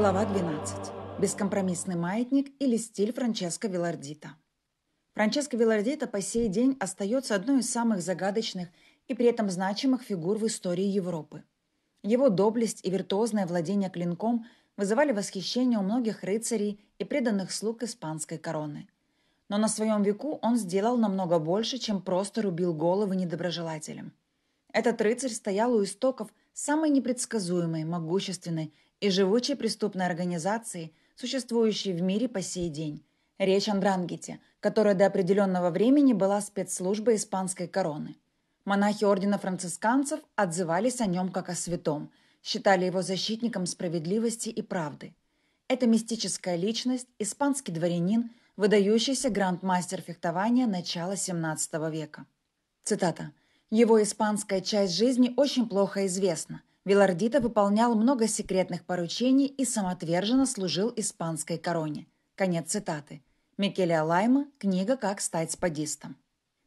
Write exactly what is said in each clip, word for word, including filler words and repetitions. Глава двенадцать. Бескомпромиссный маятник или стиль Франческо Виллардита. Франческо Виллардита по сей день остается одной из самых загадочных и при этом значимых фигур в истории Европы. Его доблесть и виртуозное владение клинком вызывали восхищение у многих рыцарей и преданных слуг испанской короны. Но на своем веку он сделал намного больше, чем просто рубил головы недоброжелателям. Этот рыцарь стоял у истоков самой непредсказуемой, могущественной и живучей преступной организации, существующей в мире по сей день. Речь о Ндрангете, которая до определенного времени была спецслужбой испанской короны. Монахи ордена францисканцев отзывались о нем как о святом, считали его защитником справедливости и правды. Это мистическая личность, испанский дворянин, выдающийся гранд-мастер фехтования начала семнадцатого века. Цитата. «Его испанская часть жизни очень плохо известна. Виллардита выполнял много секретных поручений и самоотверженно служил испанской короне». Конец цитаты. Микеле Алайма, книга «Как стать спадистом».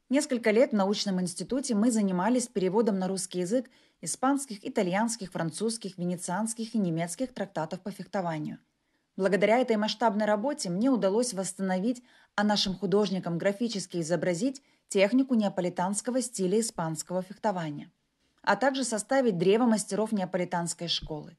Несколько лет в научном институте мы занимались переводом на русский язык испанских, итальянских, французских, венецианских и немецких трактатов по фехтованию. Благодаря этой масштабной работе мне удалось восстановить, а нашим художникам графически изобразить технику неаполитанского стиля испанского фехтования, а также составить древо мастеров неаполитанской школы.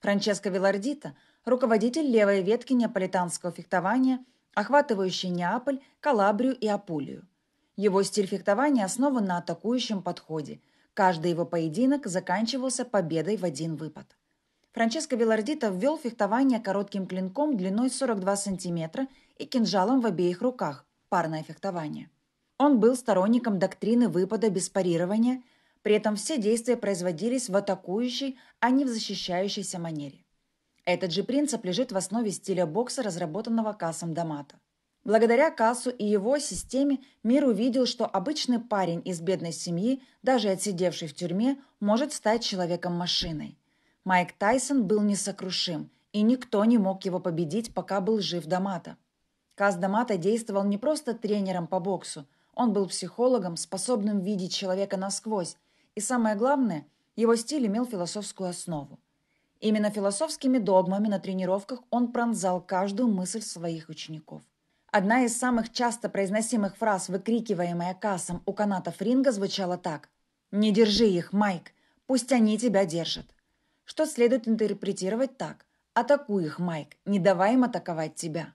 Франческо Виллардита – руководитель левой ветки неаполитанского фехтования, охватывающей Неаполь, Калабрию и Апулию. Его стиль фехтования основан на атакующем подходе. Каждый его поединок заканчивался победой в один выпад. Франческо Виллардита ввел фехтование коротким клинком длиной сорок два сантиметра и кинжалом в обеих руках – парное фехтование. Он был сторонником доктрины выпада без парирования, при этом все действия производились в атакующей, а не в защищающейся манере. Этот же принцип лежит в основе стиля бокса, разработанного Кассом Д'Амато. Благодаря Кассу и его системе мир увидел, что обычный парень из бедной семьи, даже отсидевший в тюрьме, может стать человеком-машиной. Майк Тайсон был несокрушим, и никто не мог его победить, пока был жив Д'Амато. Касс Д'Амато действовал не просто тренером по боксу, он был психологом, способным видеть человека насквозь, и самое главное, его стиль имел философскую основу. Именно философскими догмами на тренировках он пронзал каждую мысль своих учеников. Одна из самых часто произносимых фраз, выкрикиваемая Кассом у канатов ринга, звучала так: «Не держи их, Майк, пусть они тебя держат». Что следует интерпретировать так: «Атакуй их, Майк, не давай им атаковать тебя».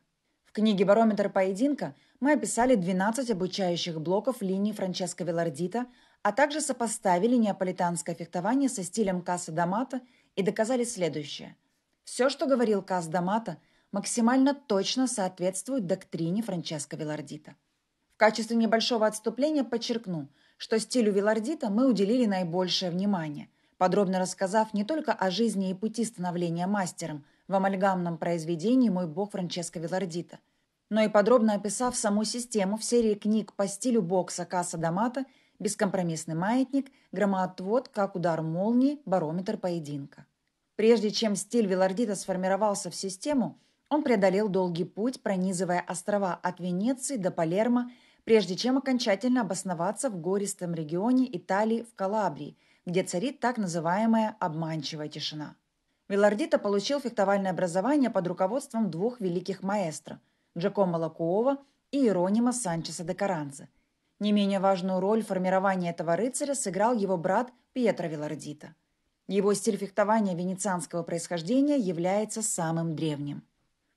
В книге «Барометр поединка» мы описали двенадцать обучающих блоков линии Франческо Виллардита, а также сопоставили неаполитанское фехтование со стилем Касса Д'Амато и доказали следующее. Все, что говорил Касс Д'Амато, максимально точно соответствует доктрине Франческо Виллардита. В качестве небольшого отступления подчеркну, что стилю Виллардита мы уделили наибольшее внимание, подробно рассказав не только о жизни и пути становления мастером в амальгамном произведении «Мой бог» Франческо Виллардита, но и подробно описав саму систему в серии книг по стилю бокса Касса Д'Амато «Бескомпромиссный маятник», «Громоотвод как удар молнии», «Барометр поединка». Прежде чем стиль Виллардита сформировался в систему, он преодолел долгий путь, пронизывая острова от Венеции до Палермо, прежде чем окончательно обосноваться в гористом регионе Италии в Калабрии, где царит так называемая обманчивая тишина. Виллардита получил фехтовальное образование под руководством двух великих маэстро – Джакомо Лакуова и Иеронимо Санчеза де Каранзе. Не менее важную роль в формировании этого рыцаря сыграл его брат Пьетро Велардита. Его стиль фехтования венецианского происхождения является самым древним.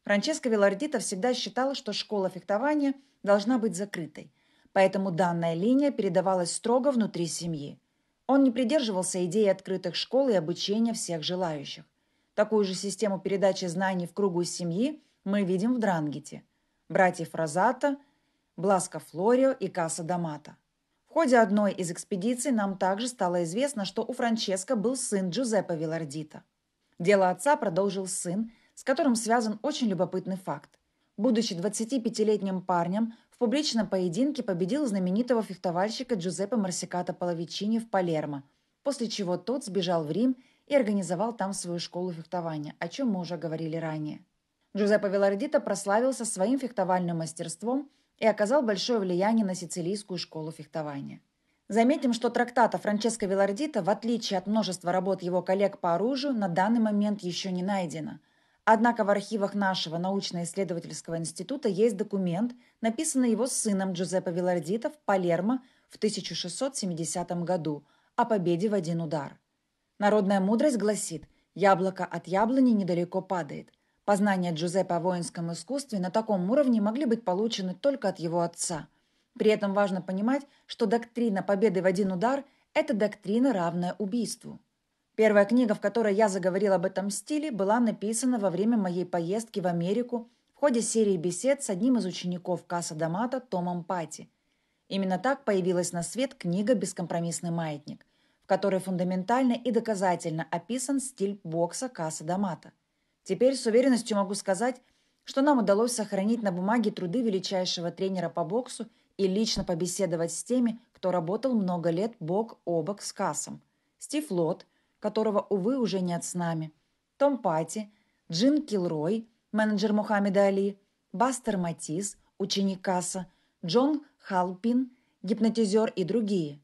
Франческо Виллардита всегда считал, что школа фехтования должна быть закрытой, поэтому данная линия передавалась строго внутри семьи. Он не придерживался идеи открытых школ и обучения всех желающих. Такую же систему передачи знаний в кругу семьи мы видим в Ндрангете. Братьев Розата, Бласко Флорио и Касса Д'Амато. В ходе одной из экспедиций нам также стало известно, что у Франческо был сын Джузеппе Виллардита. Дело отца продолжил сын, с которым связан очень любопытный факт. Будучи двадцатипятилетним парнем, в публичном поединке победил знаменитого фехтовальщика Джузеппе Морсикато Паллавичини в Палермо, после чего тот сбежал в Рим и организовал там свою школу фехтования, о чем мы уже говорили ранее. Джузеппе Виллардита прославился своим фехтовальным мастерством и оказал большое влияние на сицилийскую школу фехтования. Заметим, что трактата Франческо Виллардита, в отличие от множества работ его коллег по оружию, на данный момент еще не найдено. Однако в архивах нашего научно-исследовательского института есть документ, написанный его сыном Джузеппе Виллардита в Палермо в тысяча шестьсот семидесятом году о победе в один удар. Народная мудрость гласит: яблоко от яблони недалеко падает. Познания Джузеппе о воинском искусстве на таком уровне могли быть получены только от его отца. При этом важно понимать, что доктрина победы в один удар – это доктрина, равная убийству. Первая книга, в которой я заговорил об этом стиле, была написана во время моей поездки в Америку в ходе серии бесед с одним из учеников Касса Д'Амато Томом Пати. Именно так появилась на свет книга «Бескомпромиссный маятник», в которой фундаментально и доказательно описан стиль бокса Касса Д'Амато. Теперь с уверенностью могу сказать, что нам удалось сохранить на бумаге труды величайшего тренера по боксу и лично побеседовать с теми, кто работал много лет бок о бок с Кассом. Стив Лотт, которого, увы, уже нет с нами, Том Пати, Джин Килрой, менеджер Мухаммеда Али, Бастер Матис, ученик Касса, Джон Халпин, гипнотизер и другие.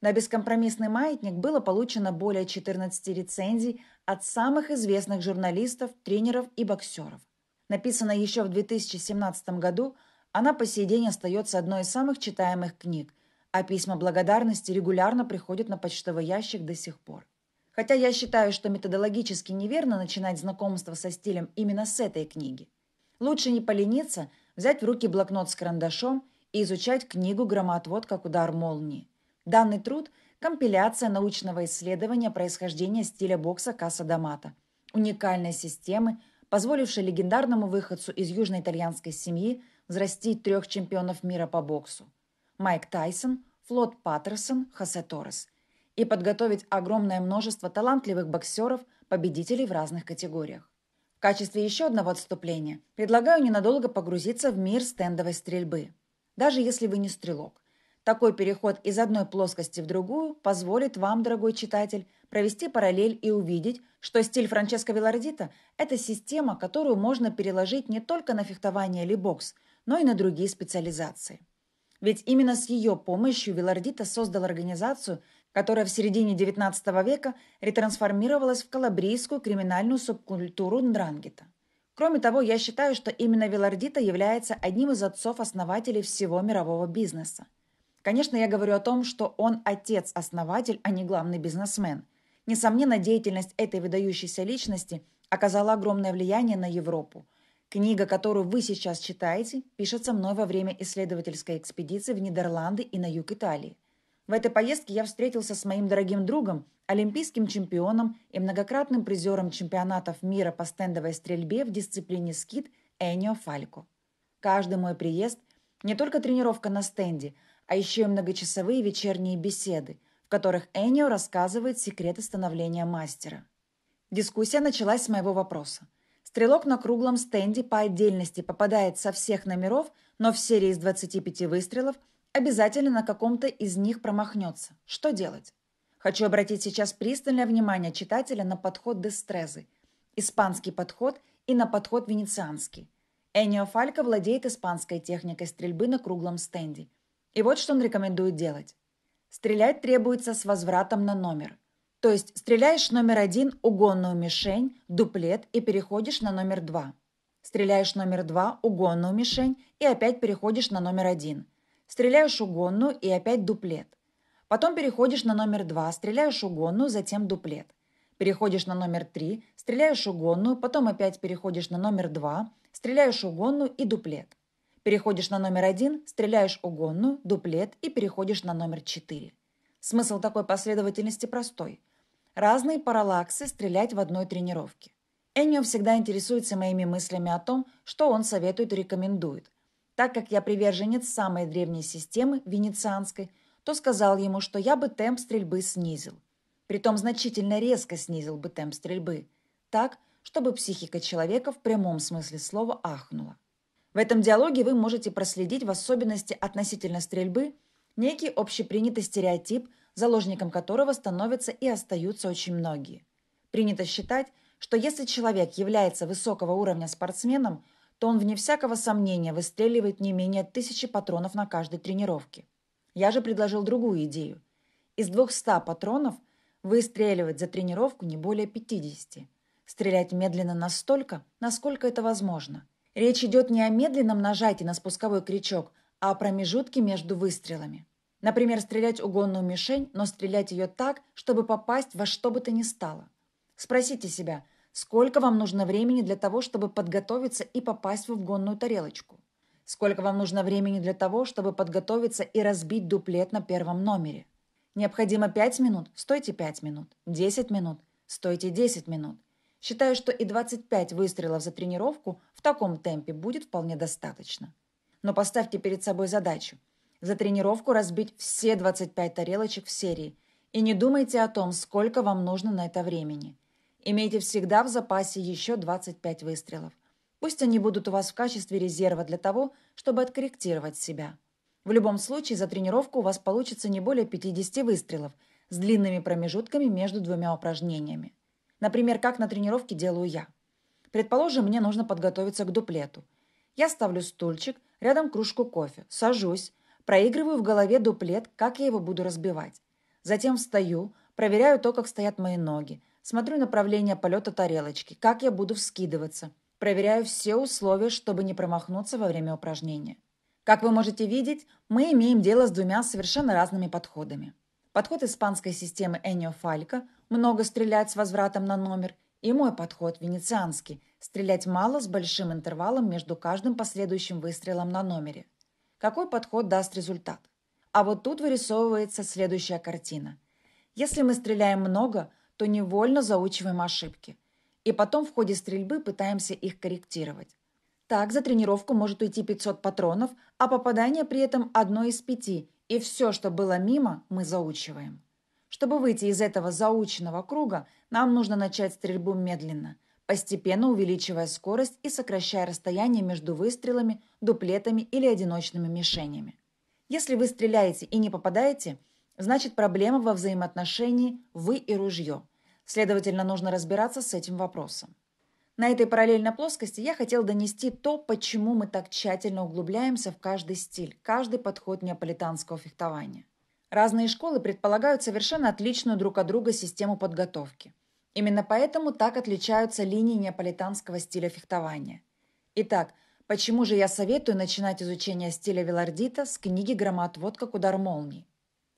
На «Бескомпромиссный маятник» было получено более четырнадцати рецензий от самых известных журналистов, тренеров и боксеров. Написанная еще в две тысячи семнадцатом году, она по сей день остается одной из самых читаемых книг, а письма благодарности регулярно приходят на почтовый ящик до сих пор. Хотя я считаю, что методологически неверно начинать знакомство со стилем именно с этой книги. Лучше не полениться, взять в руки блокнот с карандашом и изучать книгу «Громоотвод как удар молнии». Данный труд – компиляция научного исследования происхождения стиля бокса Касса Д'Амато, уникальной системы, позволившей легендарному выходцу из южноитальянской семьи взрастить трех чемпионов мира по боксу – Майк Тайсон, Флойд Паттерсон, Хосе Торрес, и подготовить огромное множество талантливых боксеров, победителей в разных категориях. В качестве еще одного отступления предлагаю ненадолго погрузиться в мир стендовой стрельбы. Даже если вы не стрелок, такой переход из одной плоскости в другую позволит вам, дорогой читатель, провести параллель и увидеть, что стиль Франческо Виллардита – это система, которую можно переложить не только на фехтование или бокс, но и на другие специализации. Ведь именно с ее помощью Виллардита создал организацию, которая в середине девятнадцатого века ретрансформировалась в калабрийскую криминальную субкультуру Ндрангета. Кроме того, я считаю, что именно Виллардита является одним из отцов-основателей всего мирового бизнеса. Конечно, я говорю о том, что он отец-основатель, а не главный бизнесмен. Несомненно, деятельность этой выдающейся личности оказала огромное влияние на Европу. Книга, которую вы сейчас читаете, пишется мной во время исследовательской экспедиции в Нидерланды и на юг Италии. В этой поездке я встретился с моим дорогим другом, олимпийским чемпионом и многократным призером чемпионатов мира по стендовой стрельбе в дисциплине скид Эннио Фалько. Каждый мой приезд – не только тренировка на стенде, а еще и многочасовые вечерние беседы, в которых Эннио рассказывает секреты становления мастера. Дискуссия началась с моего вопроса. Стрелок на круглом стенде по отдельности попадает со всех номеров, но в серии из двадцати пяти выстрелов обязательно на каком-то из них промахнется. Что делать? Хочу обратить сейчас пристальное внимание читателя на подход Дестрезы, испанский подход, и на подход венецианский. Эннио Фалько владеет испанской техникой стрельбы на круглом стенде. И вот что он рекомендует делать. Стрелять требуется с возвратом на номер. То есть стреляешь номер один – угонную мишень, дуплет, и переходишь на номер два. Стреляешь номер два – угонную мишень, и опять переходишь на номер один. Стреляешь угонную и опять дуплет. Потом переходишь на номер два, стреляешь угонную, затем дуплет. Переходишь на номер три, стреляешь угонную, потом опять переходишь на номер два, стреляешь угонную и дуплет. Переходишь на номер один, стреляешь угонную, дуплет и переходишь на номер четыре. Смысл такой последовательности простой. Разные параллаксы стрелять в одной тренировке. Эннио всегда интересуется моими мыслями о том, что он советует и рекомендует. Так как я приверженец самой древней системы, венецианской, то сказал ему, что я бы темп стрельбы снизил. Притом значительно резко снизил бы темп стрельбы. Так, чтобы психика человека в прямом смысле слова ахнула. В этом диалоге вы можете проследить в особенности относительно стрельбы некий общепринятый стереотип, заложником которого становятся и остаются очень многие. Принято считать, что если человек является высокого уровня спортсменом, то он, вне всякого сомнения, выстреливает не менее тысячи патронов на каждой тренировке. Я же предложил другую идею. Из двухсот патронов выстреливать за тренировку не более пятидесяти. Стрелять медленно настолько, насколько это возможно. Речь идет не о медленном нажатии на спусковой крючок, а о промежутке между выстрелами. Например, стрелять угонную мишень, но стрелять ее так, чтобы попасть во что бы то ни стало. Спросите себя, сколько вам нужно времени для того, чтобы подготовиться и попасть в угонную тарелочку? Сколько вам нужно времени для того, чтобы подготовиться и разбить дуплет на первом номере? Необходимо пять минут? Стойте пять минут. десять минут? Стойте десять минут. Считаю, что и двадцать пять выстрелов за тренировку в таком темпе будет вполне достаточно. Но поставьте перед собой задачу. За тренировку разбить все двадцать пять тарелочек в серии. И не думайте о том, сколько вам нужно на это времени. Имейте всегда в запасе еще двадцать пять выстрелов. Пусть они будут у вас в качестве резерва для того, чтобы откорректировать себя. В любом случае, за тренировку у вас получится не более пятидесяти выстрелов с длинными промежутками между двумя упражнениями. Например, как на тренировке делаю я. Предположим, мне нужно подготовиться к дуплету. Я ставлю стульчик, рядом кружку кофе, сажусь, проигрываю в голове дуплет, как я его буду разбивать. Затем встаю, проверяю то, как стоят мои ноги, смотрю направление полета тарелочки, как я буду вскидываться. Проверяю все условия, чтобы не промахнуться во время упражнения. Как вы можете видеть, мы имеем дело с двумя совершенно разными подходами. Подход испанской системы Эннио Фалько – много стрелять с возвратом на номер, и мой подход венецианский – стрелять мало с большим интервалом между каждым последующим выстрелом на номере. Какой подход даст результат? А вот тут вырисовывается следующая картина. Если мы стреляем много, то невольно заучиваем ошибки. И потом в ходе стрельбы пытаемся их корректировать. Так, за тренировку может уйти пятьсот патронов, а попадание при этом одно из пяти, и все, что было мимо, мы заучиваем. Чтобы выйти из этого заученного круга, нам нужно начать стрельбу медленно, постепенно увеличивая скорость и сокращая расстояние между выстрелами, дуплетами или одиночными мишенями. Если вы стреляете и не попадаете, значит проблема во взаимоотношении «вы» и «ружье». Следовательно, нужно разбираться с этим вопросом. На этой параллельной плоскости я хотел донести то, почему мы так тщательно углубляемся в каждый стиль, каждый подход неаполитанского фехтования. Разные школы предполагают совершенно отличную друг от друга систему подготовки. Именно поэтому так отличаются линии неаполитанского стиля фехтования. Итак, почему же я советую начинать изучение стиля Виллардита с книги «Громоотводка. Удар молнии»?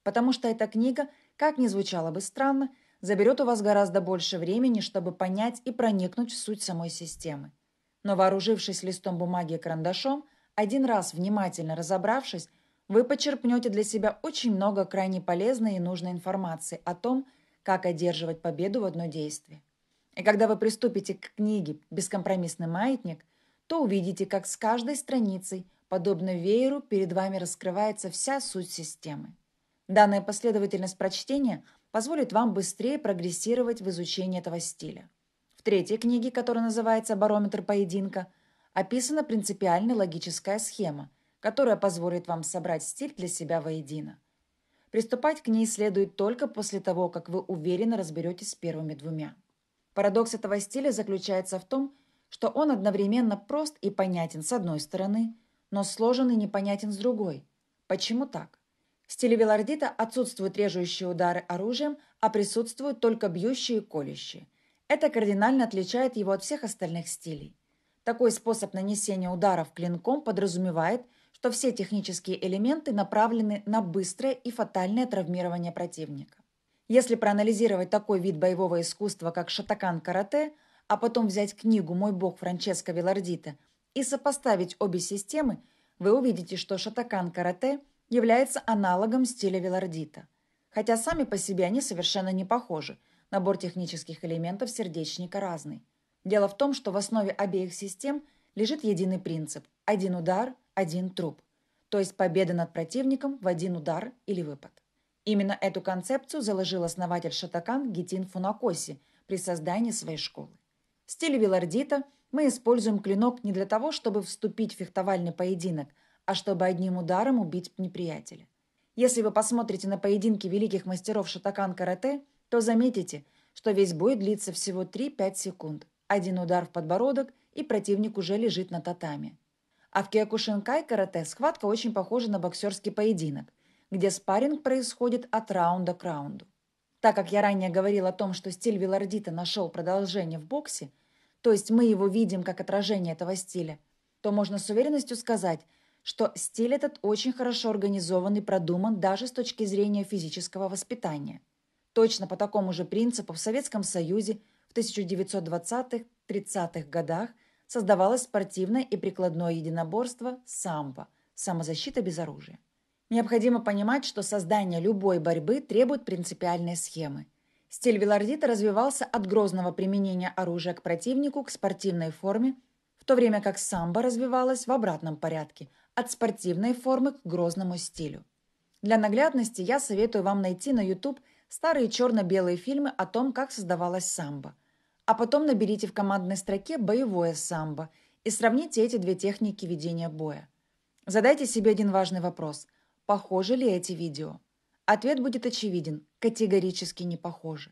Потому что эта книга, как ни звучало бы странно, заберет у вас гораздо больше времени, чтобы понять и проникнуть в суть самой системы. Но вооружившись листом бумаги и карандашом, один раз внимательно разобравшись, вы почерпнете для себя очень много крайне полезной и нужной информации о том, как одерживать победу в одно действие. И когда вы приступите к книге «Бескомпромиссный маятник», то увидите, как с каждой страницей, подобно вееру, перед вами раскрывается вся суть системы. Данная последовательность прочтения – позволит вам быстрее прогрессировать в изучении этого стиля. В третьей книге, которая называется «Барометр поединка», описана принципиальная логическая схема, которая позволит вам собрать стиль для себя воедино. Приступать к ней следует только после того, как вы уверенно разберетесь с первыми двумя. Парадокс этого стиля заключается в том, что он одновременно прост и понятен с одной стороны, но сложен и непонятен с другой. Почему так? В стиле Виллардита отсутствуют режущие удары оружием, а присутствуют только бьющие и колющие. Это кардинально отличает его от всех остальных стилей. Такой способ нанесения ударов клинком подразумевает, что все технические элементы направлены на быстрое и фатальное травмирование противника. Если проанализировать такой вид боевого искусства, как шатакан-карате, а потом взять книгу «Мой бог» Франческо Виллардита и сопоставить обе системы, вы увидите, что шатакан-карате – является аналогом стиля Виллардита. Хотя сами по себе они совершенно не похожи. Набор технических элементов сердечника разный. Дело в том, что в основе обеих систем лежит единый принцип – один удар, один труп. То есть победа над противником в один удар или выпад. Именно эту концепцию заложил основатель Шатакан Гитин Фунакоси при создании своей школы. В стиле Виллардита мы используем клинок не для того, чтобы вступить в фехтовальный поединок, а чтобы одним ударом убить неприятеля. Если вы посмотрите на поединки великих мастеров шатакан-карате, то заметите, что весь бой длится всего три-пять секунд. Один удар в подбородок, и противник уже лежит на татами. А в киокушинкай-карате схватка очень похожа на боксерский поединок, где спарринг происходит от раунда к раунду. Так как я ранее говорил о том, что стиль Виллардита нашел продолжение в боксе, то есть мы его видим как отражение этого стиля, то можно с уверенностью сказать, что стиль этот очень хорошо организован и продуман даже с точки зрения физического воспитания. Точно по такому же принципу в Советском Союзе в тысяча девятьсот двадцатых-тридцатых годах создавалось спортивное и прикладное единоборство самбо – самозащита без оружия. Необходимо понимать, что создание любой борьбы требует принципиальной схемы. Стиль Виллардита развивался от грозного применения оружия к противнику к спортивной форме, в то время как самбо развивалось в обратном порядке – от спортивной формы к грозному стилю. Для наглядности я советую вам найти на YouTube старые черно-белые фильмы о том, как создавалось самбо. А потом наберите в командной строке «Боевое самбо» и сравните эти две техники ведения боя. Задайте себе один важный вопрос – похожи ли эти видео? Ответ будет очевиден – категорически не похожи.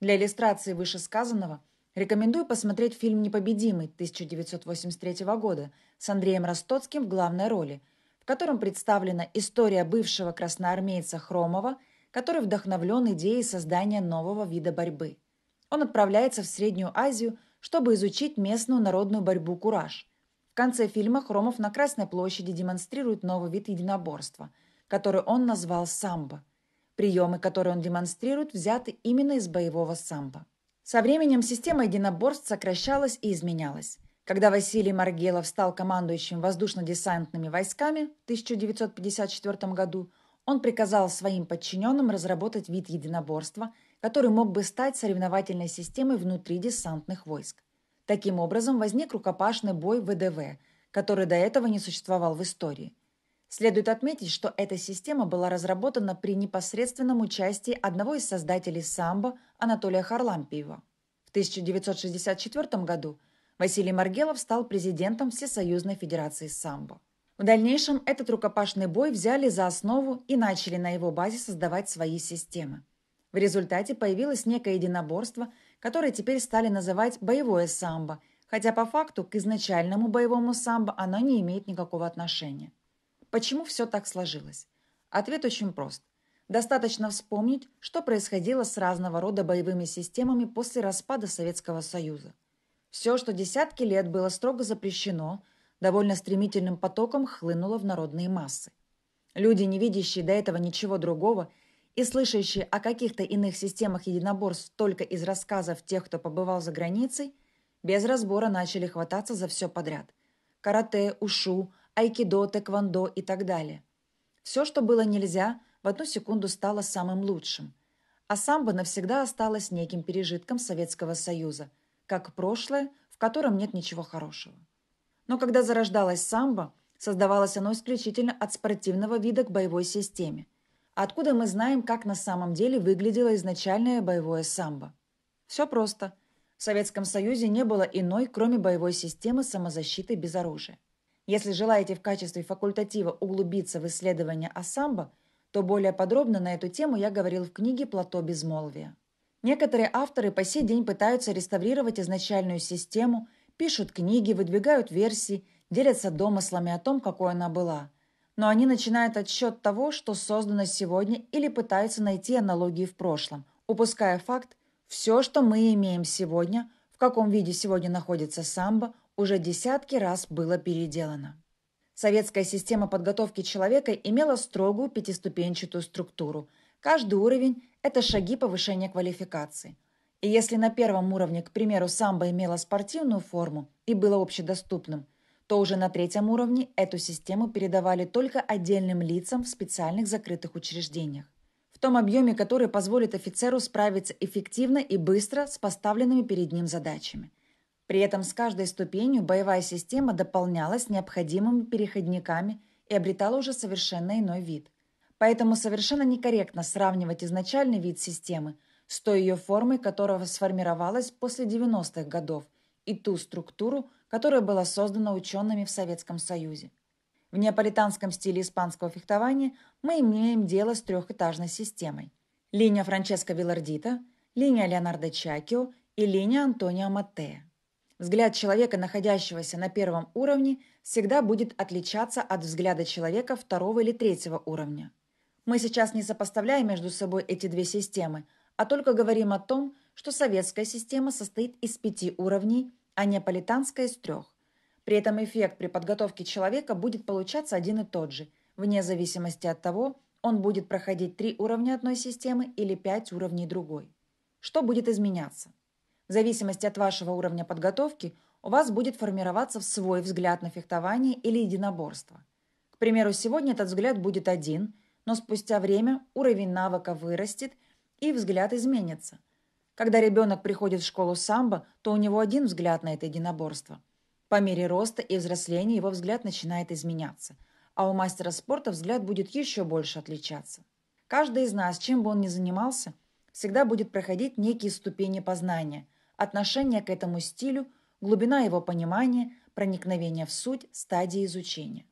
Для иллюстрации вышесказанного рекомендую посмотреть фильм «Непобедимый» тысяча девятьсот восемьдесят третьего года с Андреем Ростоцким в главной роли, в котором представлена история бывшего красноармейца Хромова, который вдохновлен идеей создания нового вида борьбы. Он отправляется в Среднюю Азию, чтобы изучить местную народную борьбу кураж. В конце фильма Хромов на Красной площади демонстрирует новый вид единоборства – который он назвал самбо. Приемы, которые он демонстрирует, взяты именно из боевого самбо. Со временем система единоборств сокращалась и изменялась. Когда Василий Маргелов стал командующим воздушно-десантными войсками в тысяча девятьсот пятьдесят четвёртом году, он приказал своим подчиненным разработать вид единоборства, который мог бы стать соревновательной системой внутри десантных войск. Таким образом возник рукопашный бой вэ дэ вэ, который до этого не существовал в истории. Следует отметить, что эта система была разработана при непосредственном участии одного из создателей самбо Анатолия Харлампиева. В тысяча девятьсот шестьдесят четвёртом году Василий Маргелов стал президентом Всесоюзной Федерации самбо. В дальнейшем этот рукопашный бой взяли за основу и начали на его базе создавать свои системы. В результате появилось некое единоборство, которое теперь стали называть «боевое самбо», хотя по факту к изначальному боевому самбо оно не имеет никакого отношения. Почему все так сложилось? Ответ очень прост. Достаточно вспомнить, что происходило с разного рода боевыми системами после распада Советского Союза. Все, что десятки лет было строго запрещено, довольно стремительным потоком хлынуло в народные массы. Люди, не видящие до этого ничего другого и слышащие о каких-то иных системах единоборств только из рассказов тех, кто побывал за границей, без разбора начали хвататься за все подряд. Карате, ушу, айкидо, тэквондо и так далее. Все, что было нельзя, в одну секунду стало самым лучшим. А самбо навсегда осталось неким пережитком Советского Союза, как прошлое, в котором нет ничего хорошего. Но когда зарождалось самбо, создавалось оно исключительно от спортивного вида к боевой системе. Откуда мы знаем, как на самом деле выглядело изначальное боевое самбо? Все просто. В Советском Союзе не было иной, кроме боевой системы самозащиты без оружия. Если желаете в качестве факультатива углубиться в исследования о самбо, то более подробно на эту тему я говорил в книге «Плато безмолвия». Некоторые авторы по сей день пытаются реставрировать изначальную систему, пишут книги, выдвигают версии, делятся домыслами о том, какой она была. Но они начинают отсчет того, что создано сегодня, или пытаются найти аналогии в прошлом, упуская факт, все, что мы имеем сегодня, в каком виде сегодня находится самбо, уже десятки раз было переделано. Советская система подготовки человека имела строгую пятиступенчатую структуру. Каждый уровень – это шаги повышения квалификации. И если на первом уровне, к примеру, самбо имело спортивную форму и было общедоступным, то уже на третьем уровне эту систему передавали только отдельным лицам в специальных закрытых учреждениях. В том объеме, который позволит офицеру справиться эффективно и быстро с поставленными перед ним задачами. При этом с каждой ступенью боевая система дополнялась необходимыми переходниками и обретала уже совершенно иной вид. Поэтому совершенно некорректно сравнивать изначальный вид системы с той ее формой, которая сформировалась после девяностых годов, и ту структуру, которая была создана учеными в Советском Союзе. В неаполитанском стиле испанского фехтования мы имеем дело с трехэтажной системой. Линия Франческо Виллардита, линия Леонардо Чьяккио и линия Антонио Маттея. Взгляд человека, находящегося на первом уровне, всегда будет отличаться от взгляда человека второго или третьего уровня. Мы сейчас не сопоставляем между собой эти две системы, а только говорим о том, что советская система состоит из пяти уровней, а неаполитанская из трех. При этом эффект при подготовке человека будет получаться один и тот же, вне зависимости от того, он будет проходить три уровня одной системы или пять уровней другой. Что будет изменяться? В зависимости от вашего уровня подготовки у вас будет формироваться свой взгляд на фехтование или единоборство. К примеру, сегодня этот взгляд будет один, но спустя время уровень навыка вырастет и взгляд изменится. Когда ребенок приходит в школу самбо, то у него один взгляд на это единоборство. По мере роста и взросления его взгляд начинает изменяться, а у мастера спорта взгляд будет еще больше отличаться. Каждый из нас, чем бы он ни занимался, всегда будет проходить некие ступени познания, отношение к этому стилю, глубина его понимания, проникновение в суть, стадии изучения.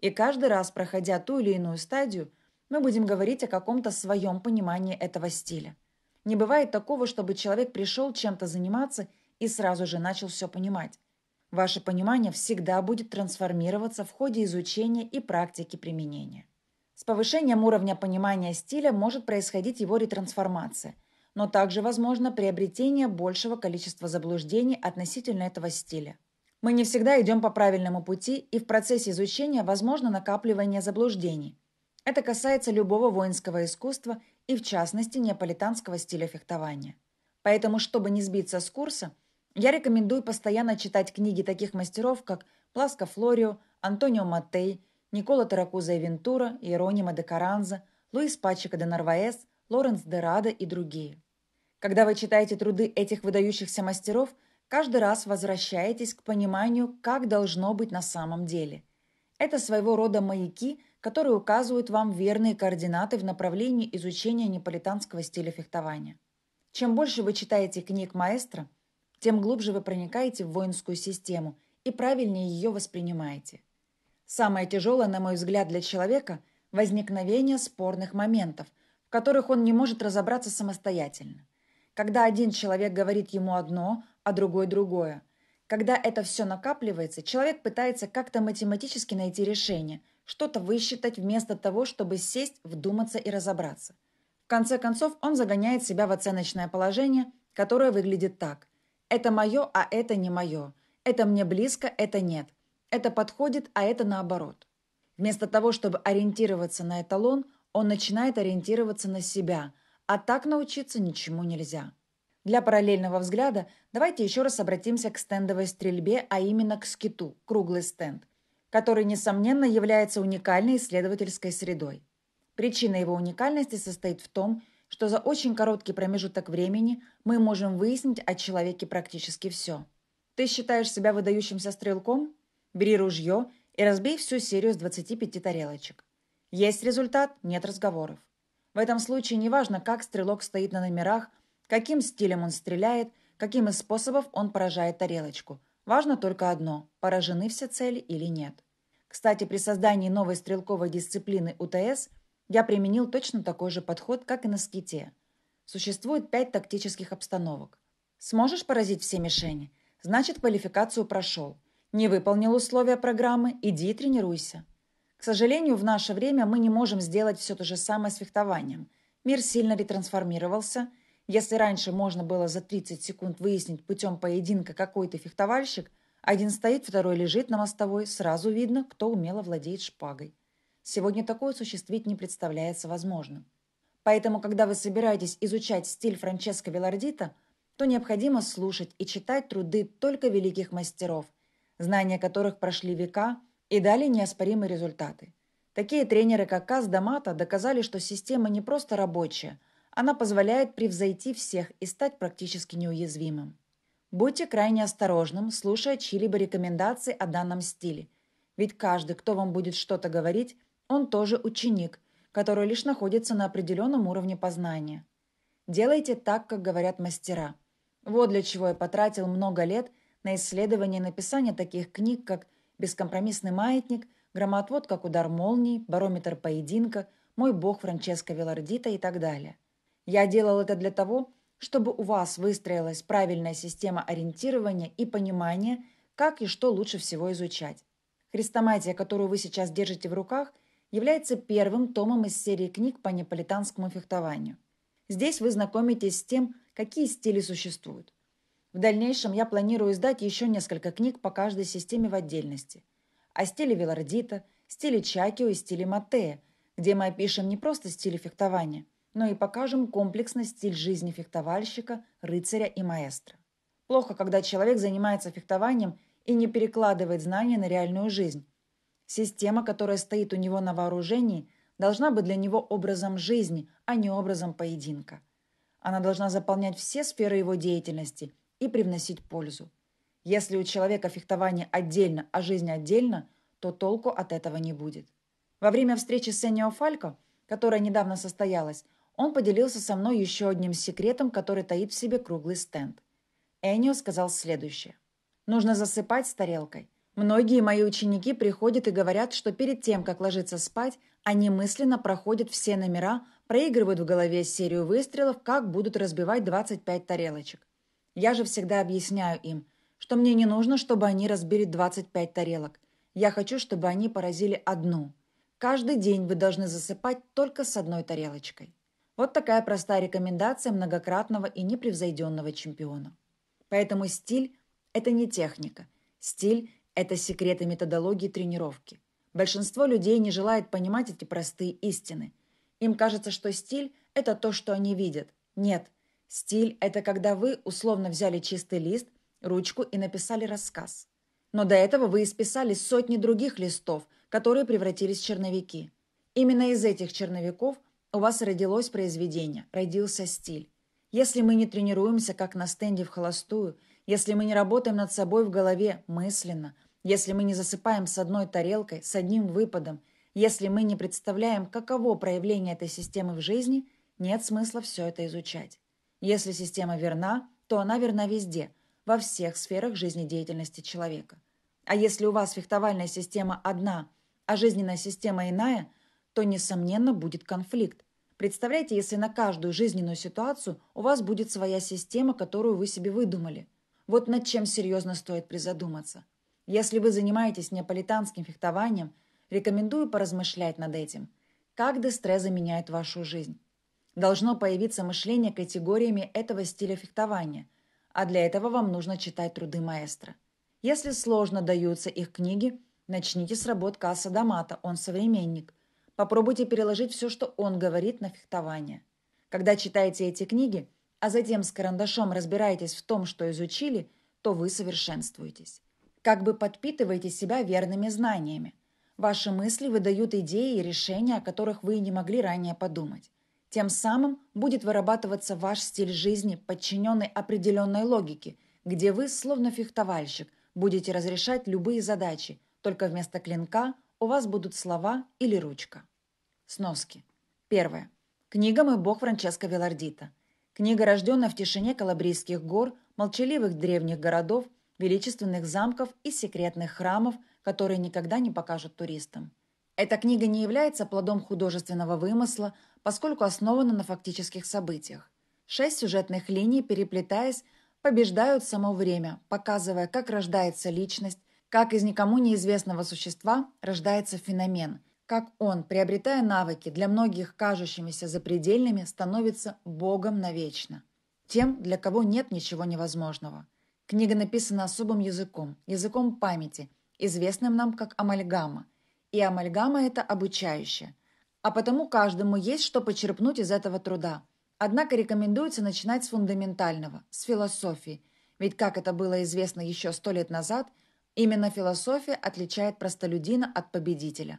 И каждый раз, проходя ту или иную стадию, мы будем говорить о каком-то своем понимании этого стиля. Не бывает такого, чтобы человек пришел чем-то заниматься и сразу же начал все понимать. Ваше понимание всегда будет трансформироваться в ходе изучения и практики применения. С повышением уровня понимания стиля может происходить его ретрансформация, но также возможно приобретение большего количества заблуждений относительно этого стиля. Мы не всегда идем по правильному пути, и в процессе изучения возможно накапливание заблуждений. Это касается любого воинского искусства и, в частности, неаполитанского стиля фехтования. Поэтому, чтобы не сбиться с курса, я рекомендую постоянно читать книги таких мастеров, как Бласко Флорио, Антонио Маттей, Никола Терракуза э Вентура, Иеронимо де Каранзе, Луис Пачеко де Нарваэс, Лоренс де Радо и другие. Когда вы читаете труды этих выдающихся мастеров, каждый раз возвращаетесь к пониманию, как должно быть на самом деле. Это своего рода маяки, которые указывают вам верные координаты в направлении изучения неаполитанского стиля фехтования. Чем больше вы читаете книг маэстро, тем глубже вы проникаете в воинскую систему и правильнее ее воспринимаете. Самое тяжелое, на мой взгляд, для человека – возникновение спорных моментов, в которых он не может разобраться самостоятельно. Когда один человек говорит ему одно, а другой – другое. Когда это все накапливается, человек пытается как-то математически найти решение, что-то высчитать вместо того, чтобы сесть, вдуматься и разобраться. В конце концов, он загоняет себя в оценочное положение, которое выглядит так. Это мое, а это не мое. Это мне близко, это нет. Это подходит, а это наоборот. Вместо того, чтобы ориентироваться на эталон, он начинает ориентироваться на себя, а так научиться ничему нельзя. Для параллельного взгляда давайте еще раз обратимся к стендовой стрельбе, а именно к скиту, круглый стенд, который, несомненно, является уникальной исследовательской средой. Причина его уникальности состоит в том, что за очень короткий промежуток времени мы можем выяснить о человеке практически все. Ты считаешь себя выдающимся стрелком? Бери ружье и разбей всю серию с двадцати пяти тарелочек. Есть результат, нет разговоров. В этом случае неважно, как стрелок стоит на номерах, каким стилем он стреляет, каким из способов он поражает тарелочку. Важно только одно – поражены все цели или нет. Кстати, при создании новой стрелковой дисциплины УТС – я применил точно такой же подход, как и на ските. Существует пять тактических обстановок. Сможешь поразить все мишени? Значит, квалификацию прошел. Не выполнил условия программы? Иди и тренируйся. К сожалению, в наше время мы не можем сделать все то же самое с фехтованием. Мир сильно ретрансформировался. Если раньше можно было за тридцать секунд выяснить путем поединка, какой ты фехтовальщик, один стоит, второй лежит на мостовой, сразу видно, кто умело владеет шпагой. Сегодня такое осуществить не представляется возможным. Поэтому, когда вы собираетесь изучать стиль Франческо Виллардита, то необходимо слушать и читать труды только великих мастеров, знания которых прошли века и дали неоспоримые результаты. Такие тренеры, как Касс Д'Амато, доказали, что система не просто рабочая, она позволяет превзойти всех и стать практически неуязвимым. Будьте крайне осторожным, слушая чьи-либо рекомендации о данном стиле, ведь каждый, кто вам будет что-то говорить, он тоже ученик, который лишь находится на определенном уровне познания. Делайте так, как говорят мастера. Вот для чего я потратил много лет на исследование и написание таких книг, как «Бескомпромиссный маятник», «Громоотвод как удар молнии», «Барометр поединка», «Мой бог Франческо Виллардита» и так далее. Я делал это для того, чтобы у вас выстроилась правильная система ориентирования и понимания, как и что лучше всего изучать. Хрестоматия, которую вы сейчас держите в руках, является первым томом из серии книг по неаполитанскому фехтованию. Здесь вы знакомитесь с тем, какие стили существуют. В дальнейшем я планирую издать еще несколько книг по каждой системе в отдельности. О стиле Виллардита, стиле Чьяккио и стиле Маттея, где мы опишем не просто стиль фехтования, но и покажем комплексный стиль жизни фехтовальщика, рыцаря и маэстро. Плохо, когда человек занимается фехтованием и не перекладывает знания на реальную жизнь. Система, которая стоит у него на вооружении, должна быть для него образом жизни, а не образом поединка. Она должна заполнять все сферы его деятельности и привносить пользу. Если у человека фехтование отдельно, а жизнь отдельно, то толку от этого не будет. Во время встречи с Эннио Фалько, которая недавно состоялась, он поделился со мной еще одним секретом, который таит в себе круглый стенд. Эннио сказал следующее. «Нужно засыпать с тарелкой. Многие мои ученики приходят и говорят, что перед тем, как ложиться спать, они мысленно проходят все номера, проигрывают в голове серию выстрелов, как будут разбивать двадцать пять тарелочек. Я же всегда объясняю им, что мне не нужно, чтобы они разбили двадцать пять тарелок. Я хочу, чтобы они поразили одну. Каждый день вы должны засыпать только с одной тарелочкой». Вот такая простая рекомендация многократного и непревзойденного чемпиона. Поэтому стиль – это не техника. Стиль – это секреты методологии тренировки. Большинство людей не желает понимать эти простые истины. Им кажется, что стиль – это то, что они видят. Нет, стиль – это когда вы условно взяли чистый лист, ручку и написали рассказ. Но до этого вы исписали сотни других листов, которые превратились в черновики. Именно из этих черновиков у вас родилось произведение, родился стиль. Если мы не тренируемся, как на стенде в холостую, если мы не работаем над собой в голове мысленно, если мы не засыпаем с одной тарелкой, с одним выпадом, если мы не представляем, каково проявление этой системы в жизни, нет смысла все это изучать. Если система верна, то она верна везде, во всех сферах жизнедеятельности человека. А если у вас фехтовальная система одна, а жизненная система иная, то, несомненно, будет конфликт. Представляете, если на каждую жизненную ситуацию у вас будет своя система, которую вы себе выдумали. Вот над чем серьезно стоит призадуматься. Если вы занимаетесь неаполитанским фехтованием, рекомендую поразмышлять над этим. Как дестреза меняет вашу жизнь? Должно появиться мышление категориями этого стиля фехтования, а для этого вам нужно читать труды маэстро. Если сложно даются их книги, начните с работ Касса Д'Амато, он современник. Попробуйте переложить все, что он говорит, на фехтование. Когда читаете эти книги, а затем с карандашом разбираетесь в том, что изучили, то вы совершенствуетесь. Как бы подпитываете себя верными знаниями. Ваши мысли выдают идеи и решения, о которых вы и не могли ранее подумать. Тем самым будет вырабатываться ваш стиль жизни, подчиненный определенной логике, где вы, словно фехтовальщик, будете разрешать любые задачи, только вместо клинка у вас будут слова или ручка. Сноски. Первое. Книга «Мой бог» Франческо Виллардита. Книга, рожденная в тишине Калабрийских гор, молчаливых древних городов, величественных замков и секретных храмов, которые никогда не покажут туристам. Эта книга не является плодом художественного вымысла, поскольку основана на фактических событиях. Шесть сюжетных линий, переплетаясь, побеждают само время, показывая, как рождается личность, как из никому неизвестного существа рождается феномен, как он, приобретая навыки, для многих кажущимися запредельными, становится богом навечно, тем, для кого нет ничего невозможного. Книга написана особым языком, языком памяти, известным нам как амальгама. И амальгама – это обучающее. А потому каждому есть что почерпнуть из этого труда. Однако рекомендуется начинать с фундаментального, с философии, ведь, как это было известно еще сто лет назад, именно философия отличает простолюдина от победителя.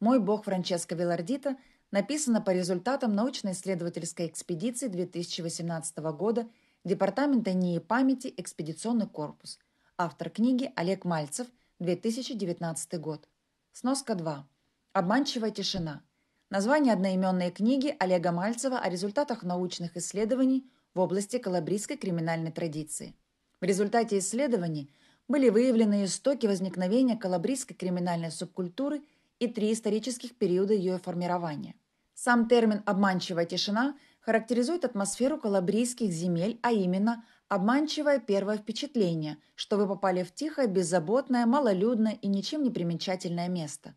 «Мой бог» Франческо Виллардита написано по результатам научно-исследовательской экспедиции две тысячи восемнадцатого года Департамента НИИ памяти «Экспедиционный корпус». Автор книги Олег Мальцев, две тысячи девятнадцатый год. Сноска два. «Обманчивая тишина». Название одноименной книги Олега Мальцева о результатах научных исследований в области калабрийской криминальной традиции. В результате исследований были выявлены истоки возникновения калабрийской криминальной субкультуры и три исторических периода ее формирования. Сам термин «обманчивая тишина» характеризует атмосферу калабрийских земель, а именно обманчивое первое впечатление, что вы попали в тихое, беззаботное, малолюдное и ничем не примечательное место.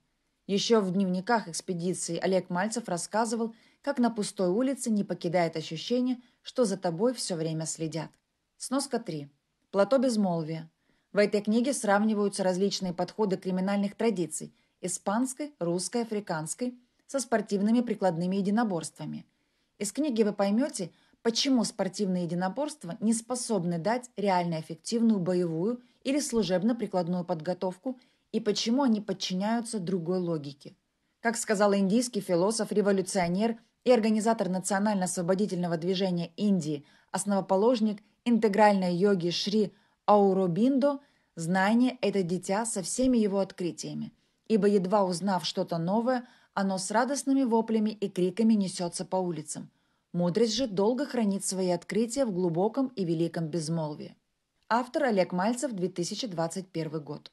Еще в дневниках экспедиции Олег Мальцев рассказывал, как на пустой улице не покидает ощущение, что за тобой все время следят. Сноска три. Плато безмолвия. В этой книге сравниваются различные подходы криминальных традиций – испанской, русской, африканской – со спортивными прикладными единоборствами. Из книги вы поймете, почему спортивные единоборства не способны дать реально эффективную боевую или служебно-прикладную подготовку и почему они подчиняются другой логике. Как сказал индийский философ, революционер и организатор национально-освободительного движения Индии, основоположник интегральной йоги Шри Ауробиндо, знание – это дитя со всеми его открытиями, ибо едва узнав что-то новое, оно с радостными воплями и криками несется по улицам. Мудрость же долго хранит свои открытия в глубоком и великом безмолвии. Автор Олег Мальцев, две тысячи двадцать первый год.